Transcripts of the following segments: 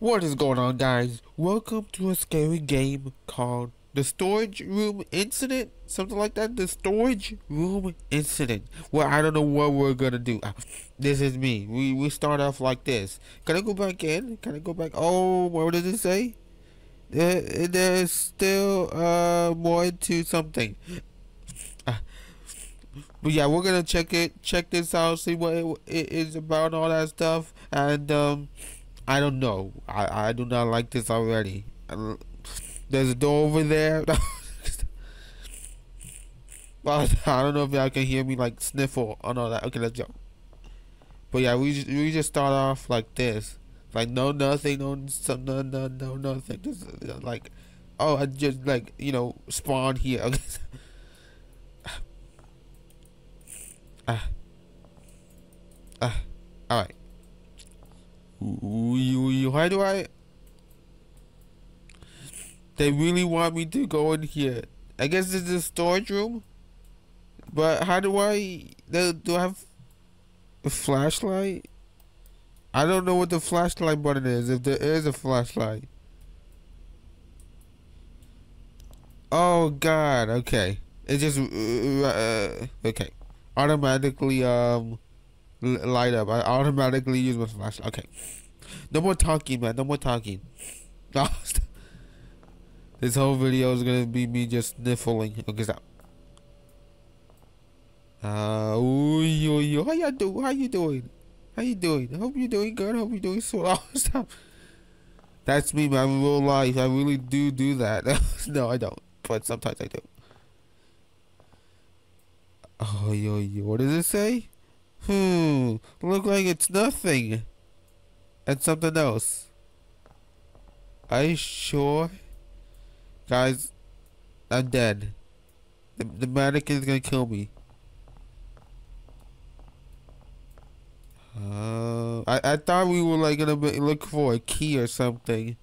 What is going on, guys? Welcome to a scary game called The Storage Room Incident? Something like that? The Storage Room Incident. Well, I don't know what we're gonna do. This is me. We start off like this. Can I go back in? Can I go back? Oh, what does it say? There's still more to something. But yeah, we're gonna check this out, see what it is about, all that stuff, and I don't know. I do not like this already. There's a door over there. I don't know if y'all can hear me like sniffle or all that. Okay, let's go. But yeah, we just start off like this, like no nothing, no nothing. Just like, oh, I just like, you know, spawned here. Okay. All right. Why do I? They really want me to go in here. I guess this is a storage room. But how do I? Do I have a flashlight? I don't know what the flashlight button is. If there is a flashlight. Oh God. Okay. It just okay. Automatically light up. I automatically use my flashlight. Okay, no more talking, man. No more talking. This whole video is gonna be me just sniffling. Okay, stop. How you doing? How you doing? I hope you're doing good. I hope you're doing so. Oh, stop. That's me, man. In real life, I really do that. No, I don't. But sometimes I do. Oh, what does it say? Look like it's nothing. And something else. Are you sure? Guys, I'm dead. The mannequin's gonna kill me. I thought we were like gonna look for a key or something.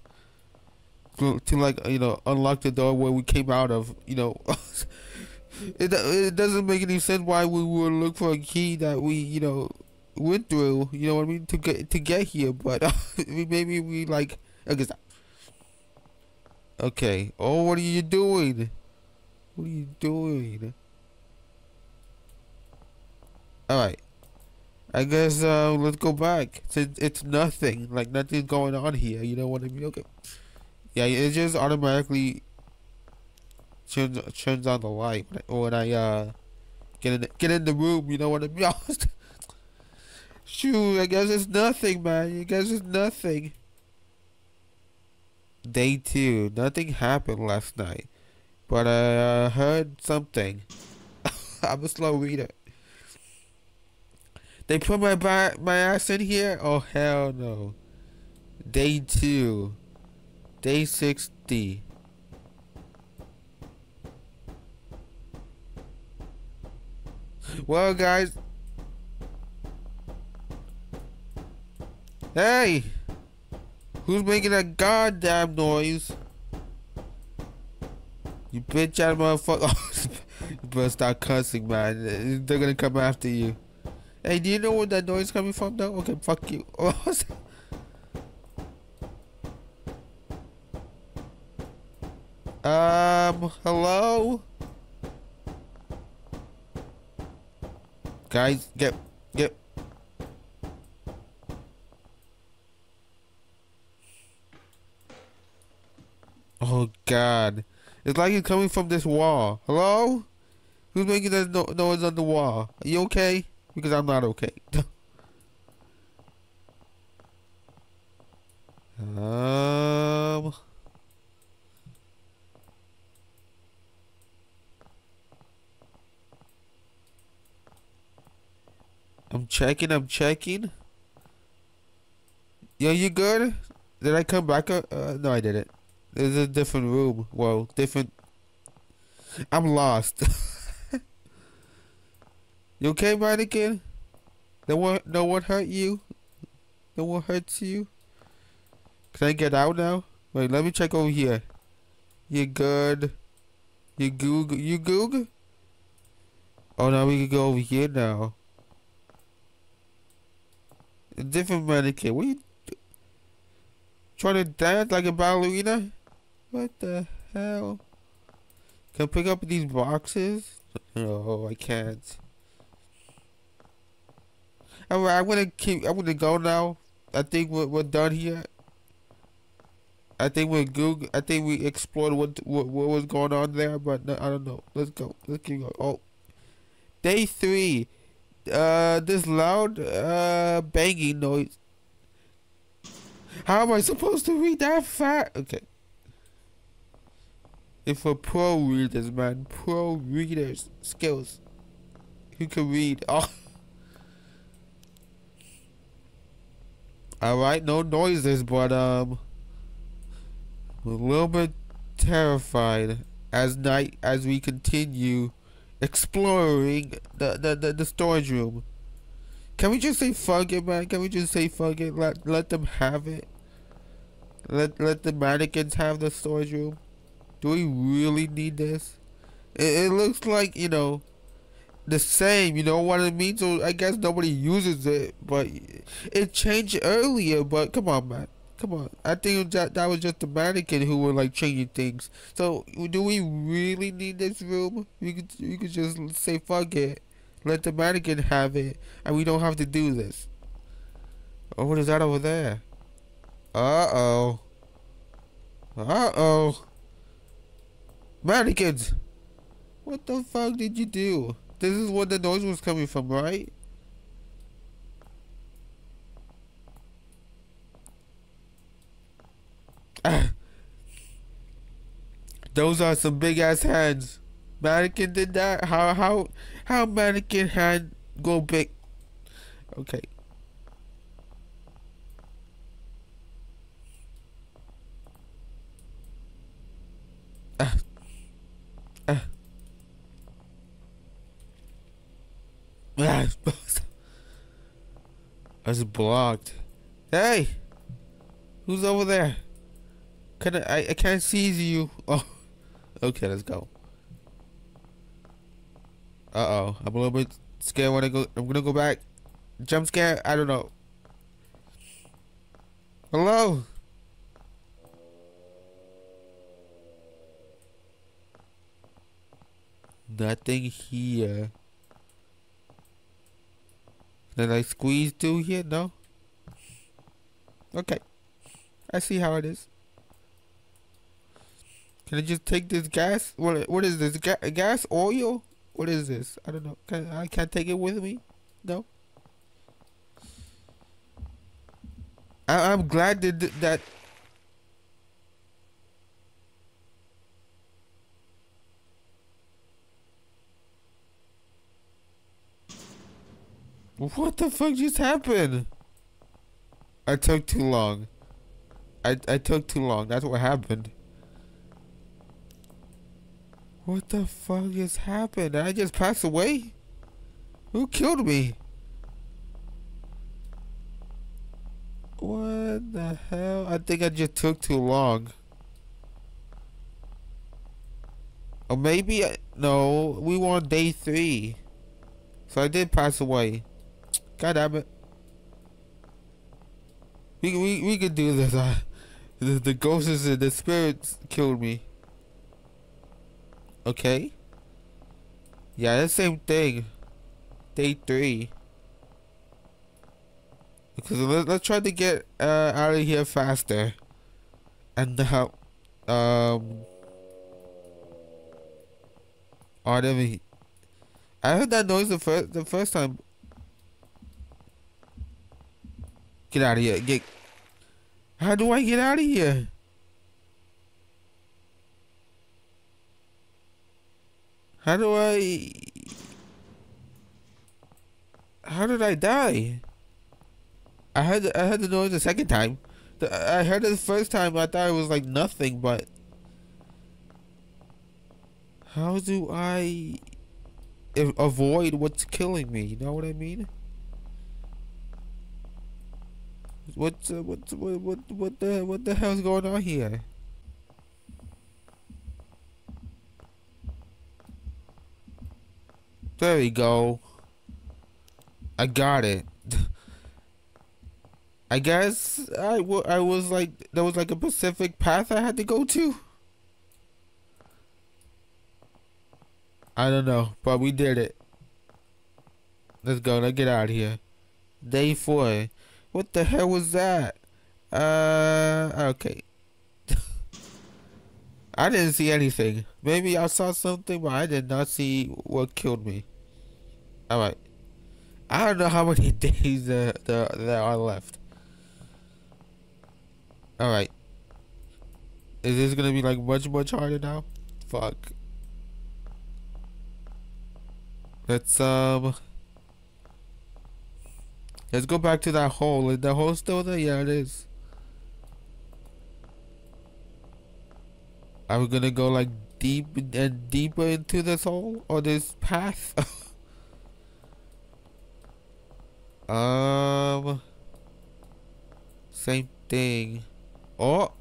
To like, you know, unlock the door where we came out of, you know. It doesn't make any sense why we would look for a key that we, you know, went through, you know what I mean, to get here, but maybe we like, okay, stop. Okay. Oh, what are you doing? What are you doing? All right. I guess let's go back. It's nothing. Like nothing's going on here, you know what I mean? Okay. Yeah, it just automatically turns on the light when I get in the room, you know what I mean? Shoot, I guess it's nothing, man. I guess it's nothing. Day 2, nothing happened last night, but I heard something. I'm a slow reader. They put my ass in here. Oh hell no. Day 2, day 60. Well, guys. Hey! Who's making that goddamn noise? You bitch out of motherfucker. You better start cussing, man. They're gonna come after you. Hey, do you know where that noise is coming from, though? Okay, fuck you. Hello? Guys, get. Oh God, it's like it's coming from this wall. Hello, who's making that noise on the wall? Are you okay? Because I'm not okay. I'm checking. Yo, you good? Did I come back? No, I didn't. This is a different room. Well, different. I'm lost. You okay, mannequin? No one hurt you? No one hurts you? Can I get out now? Wait, let me check over here. You good? You goog? You goog? Oh, now we can go over here now. A different mannequin. What are you? Try to dance like a ballerina? What the hell? Can I pick up these boxes? No, I can't. Alright, I'm gonna go now. I think we're done here. I think we Google. I think we explored what was going on there, but no, I don't know. Let's go. Let's keep going. Oh, day 3. This loud banging noise. How am I supposed to read that far? Okay. It's for pro readers, man. Pro readers skills. Who can read? Oh. Alright, no noises, but I'm a little bit terrified as we continue exploring the storage room. Can we just say fuck it, man? Can we just say fuck it? Let them have it. Let the mannequins have the storage room. Do we really need this? It looks like, you know, the same, you know what I mean? So I guess nobody uses it, but it changed earlier, but come on, man. Come on. I think that was just the mannequin who were like changing things. So do we really need this room? We could just say fuck it. Let the mannequin have it and we don't have to do this. Oh, what is that over there? Uh-oh. Uh-oh. Mannequins! What the fuck did you do? This is where the noise was coming from, right? Ah. Those are some big ass hands. Mannequin did that? How mannequin hand go big? Okay. Ah. Ah. I was blocked. Hey, who's over there? I can't see you. Oh, okay, let's go. Uh-oh, I'm a little bit scared when I go. I'm gonna go back. Jump scare? I don't know. Hello. Nothing here. Did I squeeze through here? No? Okay. I see how it is. Can I just take this gas? What is this? Gas? Oil? What is this? I don't know. I can't take it with me? No? I'm glad that... What the fuck just happened? I took too long. I took too long. That's what happened. What the fuck just happened? Did I just pass away? Who killed me? What the hell? I think I just took too long. Or maybe no. We were on day 3, so I did pass away. God damn it. We could do this. The ghosts and the spirits killed me. Okay. Yeah, that's the same thing. Day 3. Because let's try to get out of here faster. And now, whatever. I heard that noise the first time. Get out of here. How do I get out of here? How did I die? I heard the noise the second time. I heard it the first time. I thought it was like nothing, but how do I avoid what's killing me? You know what I mean? What the hell's going on here? There we go. I got it. I guess I was like, there was like a specific path I had to go to. I don't know, but we did it. Let's go. Let's get out of here. Day 4. What the hell was that? Okay. I didn't see anything. Maybe I saw something, but I did not see what killed me. All right. I don't know how many days there are left. All right. Is this gonna be like much harder now? Fuck. Let's go back to that hole. Is the hole still there? Yeah, it is. Are we gonna go like deep and deeper into this hole or this path? Same thing. Oh,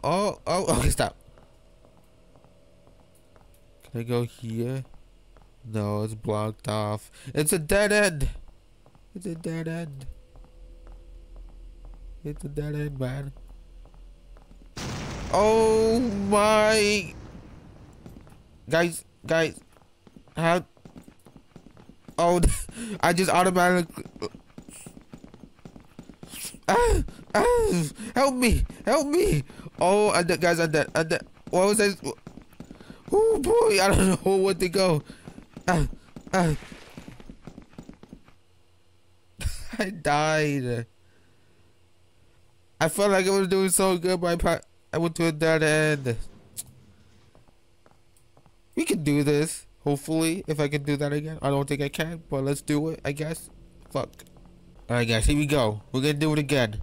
okay, stop. Can I go here? No, it's blocked off. It's a dead end. It's a dead end. It's a dead end, man. Oh my. Guys. How? Oh, I just automatically. Help me. Oh, I'm dead, guys, I'm dead. What was I? Oh boy, I don't know where to go. I died. I felt like I was doing so good, but I went to a dead end. We can do this. Hopefully, if I can do that again. I don't think I can, but let's do it, I guess. Fuck. Alright, guys, here we go. We're gonna do it again.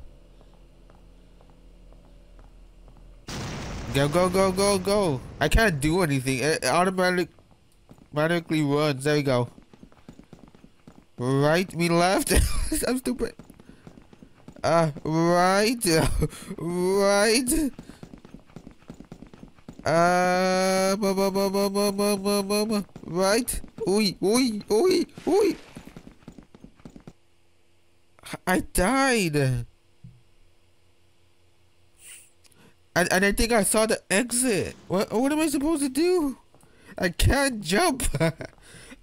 Go. I can't do anything. It automatically runs. There we go. Right, me left. I'm stupid. Right. Right. Oi. I died. And I think I saw the exit. What am I supposed to do? I can't jump.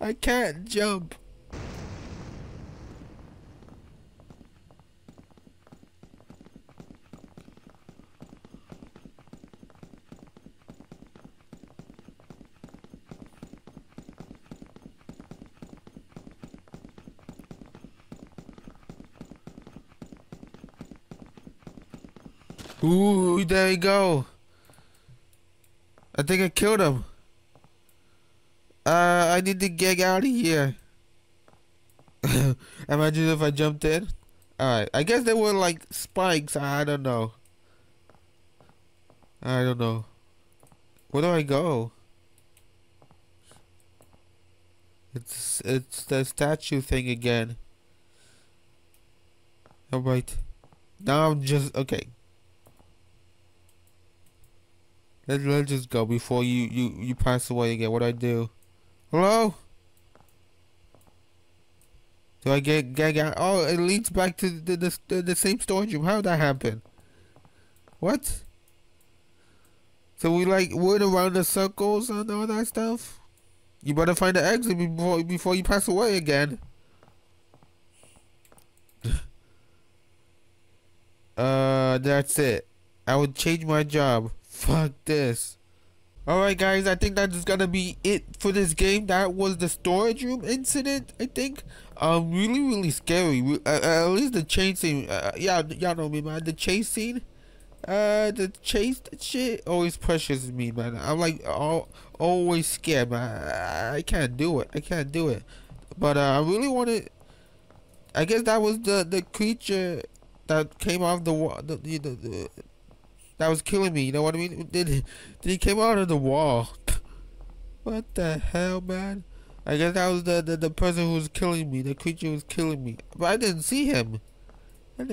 I can't jump. Ooh, there we go. I think I killed him. I need to get out of here. Imagine if I jumped in. Alright, I guess they were like spikes. I don't know. Where do I go? It's the statue thing again. Alright. Now I'm just okay. Let's just go before you pass away again. What do I do? Hello? Do I get out? Oh, it leads back to the same storage room. How did that happen? What? So we like went around the circles and all that stuff? You better find the exit before you pass away again. That's it. I would change my job. Fuck this. Alright guys, I think that's gonna be it for this game. That was the storage room incident, I think. Really scary. At least the chase scene. Yeah, y'all know me, man. The chase scene. The chase shit always pressures me, man. I'm like always scared, man. I can't do it. But I really wanted. I guess that was the creature that came off the that was killing me, you know what I mean? Then he came out of the wall. What the hell, man? I guess that was the person who was killing me. The creature was killing me. But I didn't see him. And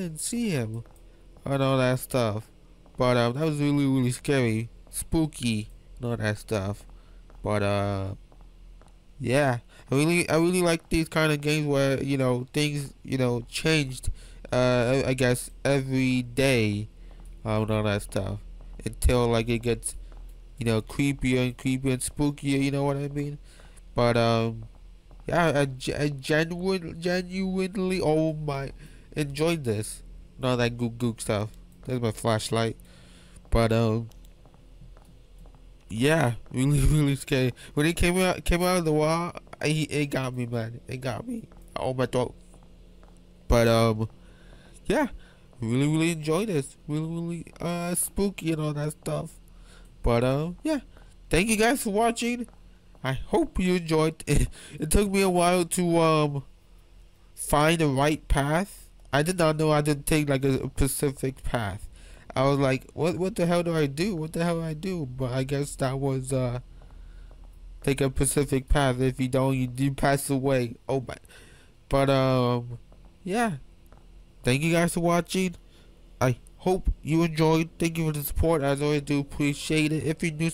all that stuff. But that was really scary. Spooky. And all that stuff. But yeah. I really like these kind of games where, you know, things, you know, changed. I guess every day and all that stuff, until like it gets, you know, creepier and creepier and spookier, you know what I mean? But yeah, I genuinely oh my, enjoyed this, not that gook stuff. There's my flashlight. But yeah, really scary. When it came out of the wall, it got me, man. It got me. Oh my throat. But yeah, really enjoy this. Really spooky and all that stuff. But yeah, thank you guys for watching. I hope you enjoyed it. It took me a while to find the right path. I did not know I didn't take like a specific path. I was like, what the hell do I do? What the hell do I do? But I guess that was take a specific path. If you don't, you do pass away. Oh my. But yeah, thank you guys for watching. I hope you enjoyed. Thank you for the support. As always, do appreciate it. If you're new,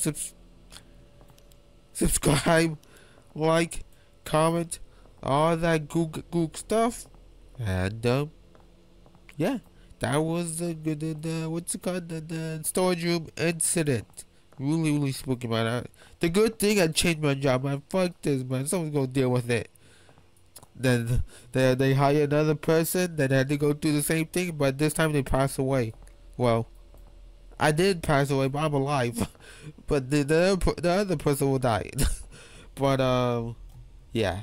subscribe, like, comment, all that gook stuff. And yeah, that was the what's it called, the storage room incident. Really spooky, man. The good thing I changed my job, man. Fuck this, man. Someone's gonna deal with it. Then they hire another person that had to go through the same thing, but this time they passed away. Well, I did pass away, but I'm alive. But the other person will die. But yeah.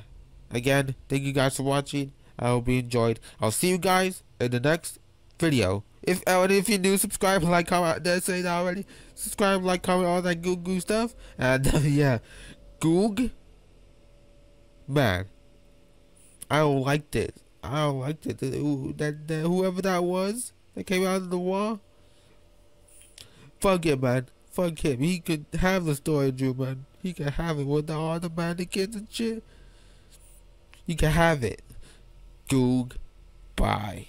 Again, thank you guys for watching. I hope you enjoyed. I'll see you guys in the next video. If you're new, subscribe, like, comment. Did I say that already? Subscribe, like, comment, all that goo stuff. And yeah, goog, man. I don't like it. I don't like it. That whoever that was that came out of the wall, fuck it, man. Fuck him. He could have the storage room, man. He could have it with all the mannequins and shit. He could have it. Goog. Bye.